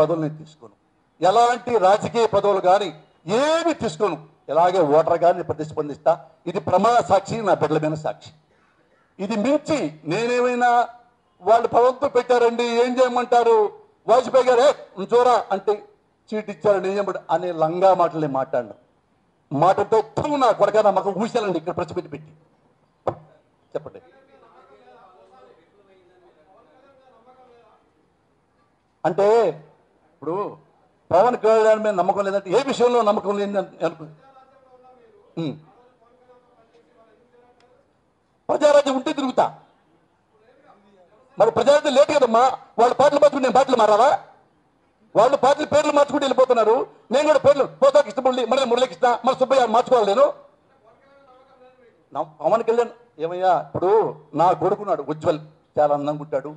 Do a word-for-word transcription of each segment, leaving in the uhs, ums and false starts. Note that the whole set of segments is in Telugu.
పదవుల్ని తీసుకోను, ఎలాంటి రాజకీయ పదవులు కానీ ఏమి తీసుకోను, ఇలాగే ఓటర్ గారిని ప్రతిస్పందిస్తా. ఇది ప్రమాణ సాక్షి, నా బిడ్డలమైన సాక్షి. ఇది మించి నేనేమైనా వాళ్ళు ప్రభుత్వం పెట్టారండి ఏం చేయమంటారు, వాజ్పేయి గారు చూరా అంటే చీట్ ఇచ్చారని ఏం చేయమంటారు అనే లంగా మాటల్ని మాట్లాడినాం. మాటతో ఎక్కువ నా కొడక నా మాకు ఊసాలండి ఇక్కడ ప్రశ్న పెట్టి చెప్పండి. అంటే ఇప్పుడు పవన్ కళ్యాణ్ మీద నమ్మకం లేదంటే ఏ విషయంలో నమ్మకం లేదని అనుకో. ప్రజారాజ్యం ఉంటే తిరుగుతా, మరి ప్రజారాజ్యం లేదు కదమ్మా. వాళ్ళు పాటలు మార్చుకుంటే నేను పాటలు మారాలా? వాళ్ళు పార్టీలు పేర్లు మార్చుకుంటే వెళ్ళిపోతున్నారు, నేను కూడా పేర్లు పోతా ఇష్టపడి మన మురళీకృష్ణ మన సుబ్బయ్య మార్చుకోవాలి. నేను పవన్ కళ్యాణ్ ఏమయ్యా ఇప్పుడు నా కొడుకున్నాడు ఉజ్వల్, చాలా అందంగా ఉంటాడు,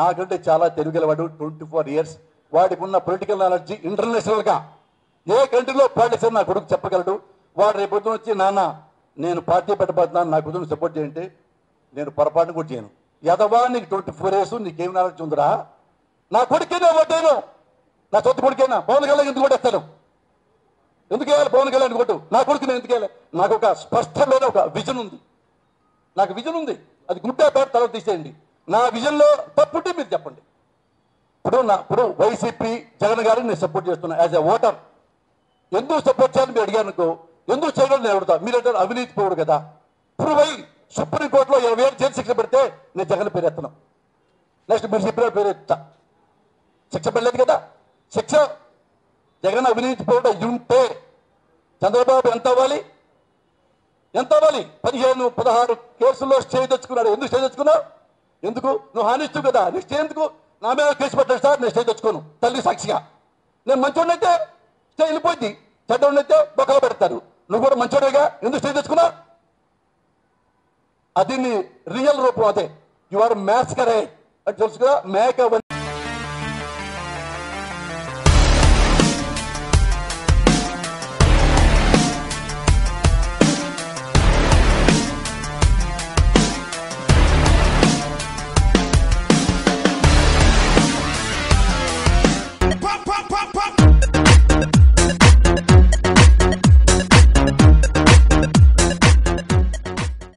నాకంటే చాలా తెలుగులవాడు, ట్వంటీ ఫోర్ ఇయర్స్ వాడికి ఉన్న పొలిటికల్ నాలెడ్జ్ ఇంటర్నేషనల్గా ఏ కంట్రీలో పాటిస్తారు నా కొడుకు చెప్పగలడు. వాడు రేపొద్దున వచ్చి నాన్న నేను పార్టీ పెట్టబోతున్నాను నా కూతురు సపోర్ట్ చేయంటే నేను పొరపాటును కూడా చేయను. ఎదవా నీకు ట్వంటీ ఫోర్ ఇయర్స్ నీకేం నాలెడ్జ్ ఉందిరా? నా కొడుకేనా ఓటేను, నా సొంత కొడుకైనా పవన్ కళ్యాణ్ ఎందుకు కొట్టేస్తాను? ఎందుకు వేయాలి పవన్ కళ్యాణ్ కొట్టు? నా కొడుకు నేను ఎందుకు వేయాలి? నాకు ఒక స్పష్టమైన ఒక విజన్ ఉంది, నాకు విజన్ ఉంది. అది గుడ్డ పేరు తర్వాత తీసేయండి. నా విజన్లో తప్పుంటే మీరు చెప్పండి. ఇప్పుడు నా ఇప్పుడు వైసీపీ జగన్ గారిని నేను సపోర్ట్ చేస్తున్నా యాజ్ ఎ ఓటర్. ఎందుకు సపోర్ట్ చేయాలని మీరు అడిగాను అనుకో, ఎందుకు చేయడం నేను అడుగుతా. మీరు అంటారు అవినీతి పోడు కదా, ఇప్పుడు పోయి సుప్రీంకోర్టులో ఇరవై ఏళ్ళు జైలు శిక్ష పెడితే నేను జగన్ పేరు ఎత్తాను, నెక్స్ట్ మీరు చెప్పిన పేరు ఎత్తా. శిక్ష పడలేదు కదా, శిక్ష జగన్ అవినీతి పోడు అయ్యుంటే చంద్రబాబు ఎంత అవ్వాలి? ఎంత అవ్వాలి? పదిహేను పదహారు కేసుల్లో స్టే తెచ్చుకున్నాడు. ఎందుకు స్టే తెచ్చుకున్నావు? ఎందుకు నువ్వు హానిస్టు కదా, నీ స్టే ఎందుకు? నా మీద కేసు పెట్టాడు సార్ నేను స్టే తెచ్చుకోను, తల్లి సాక్షిగా. నేను మంచోడినైతే స్టే వెళ్ళిపోయింది, చెడ్డోడినైతే బొక్కలు పెడతారు. నువ్వు కూడా మంచోడేగా, ఎందుకు స్టే తెచ్చుకున్నావు? అది నీ రియల్ రూపం, అదే యు ఆర్ మ్యాస్కరేడ్ అని తెలుసుకున్నా. మేకప్